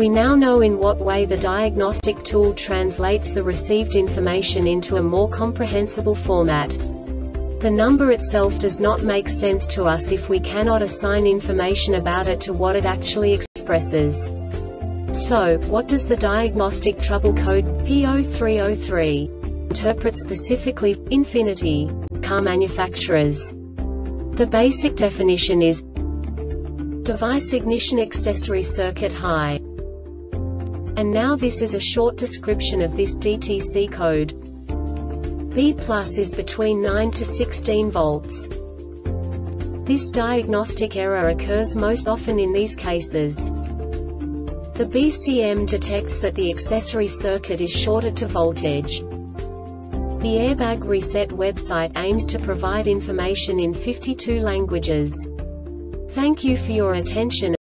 We now know in what way the diagnostic tool translates the received information into a more comprehensible format. The number itself does not make sense to us if we cannot assign information about it to what it actually expresses. So, what does the diagnostic trouble code P0303 interpret specifically for Infinity car manufacturers? The basic definition is device ignition accessory circuit high. And now this is a short description of this DTC code. B+ is between 9 to 16 volts. This diagnostic error occurs most often in these cases. The BCM detects that the accessory circuit is shorted to voltage. The Airbag Reset website aims to provide information in 52 languages. Thank you for your attention.